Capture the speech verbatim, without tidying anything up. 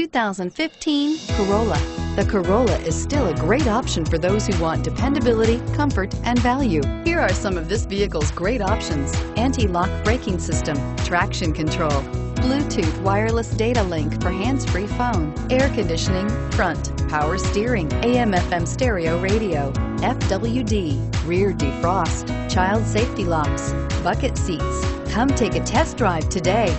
two thousand fifteen Corolla. The Corolla is still a great option for those who want dependability, comfort, and value. Here are some of this vehicle's great options: anti-lock braking system, traction control, Bluetooth wireless data link for hands-free phone, air conditioning, front, power steering, A M F M stereo radio, F W D, rear defrost, child safety locks, bucket seats. Come take a test drive today.